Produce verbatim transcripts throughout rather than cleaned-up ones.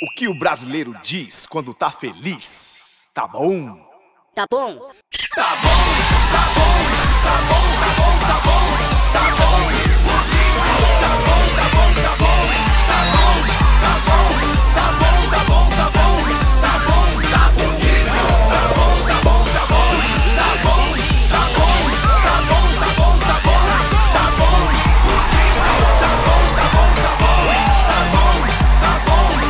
O que o brasileiro diz quando tá feliz? Tá bom? Tá bom? Tá bom, tá bom, tá bom, tá bom, tá bom, tá bom, tá bom, tá bom, tá bom, tá bom, tá bom, tá bom, tá bom, tá bom, tá bom, tá bom, tá bom, tá bonito, tá bom, tá bom, tá bom, tá bom, tá bom, tá bom, tá bom, tá bom, tá bom, tá bom, tá bom, tá bom, tá bom, tá bom.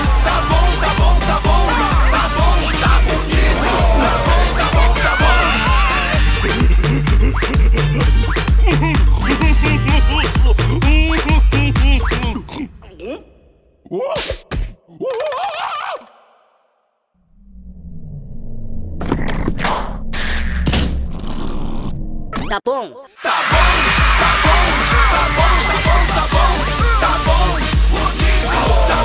Tá bom? Tá bom! Tá bom! Tá bom! Tá bom! Tá bom! Tá bom! Tá bom! Tá bom! Tá bom! Tá bom! Tá bom! Tá bom! Tá bom! Tá bom! Tá bom! Tá bonito! Tá bom! Tá bom! Tá bom! Tá bom! Tá bom! Tá bom! Tá bom! Tá bom! Tá bom! Bonito! Tá bom! Tá bom! Tá bom! Tá bom! Tá bom! Tá bom! Tá bom! Tá bom! Tá bom! Tá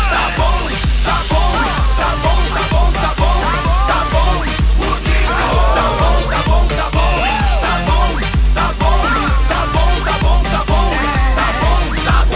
bonito! Tá bom! Tá bom!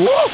Whoa! Whoa!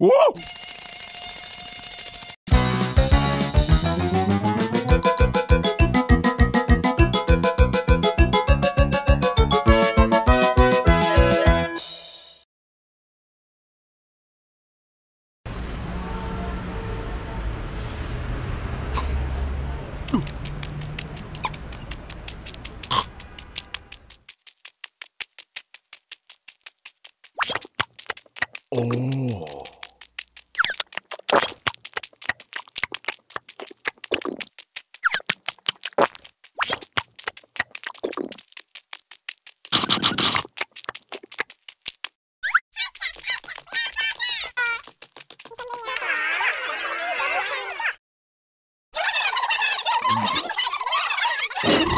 Whoa! Oh.